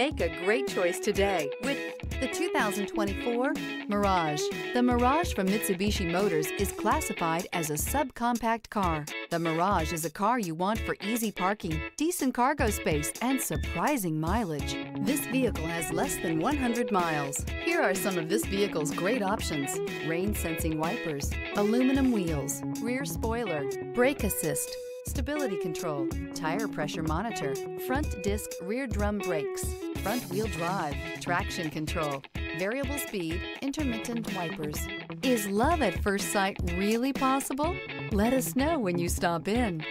Make a great choice today with the 2024 Mirage. The Mirage from Mitsubishi Motors is classified as a subcompact car. The Mirage is a car you want for easy parking, decent cargo space, and surprising mileage. This vehicle has less than 100 miles. Here are some of this vehicle's great options: rain-sensing wipers, aluminum wheels, rear spoiler, brake assist, stability control, tire pressure monitor, front disc rear drum brakes, front wheel drive, traction control, variable speed, intermittent wipers. Is love at first sight really possible? Let us know when you stop in.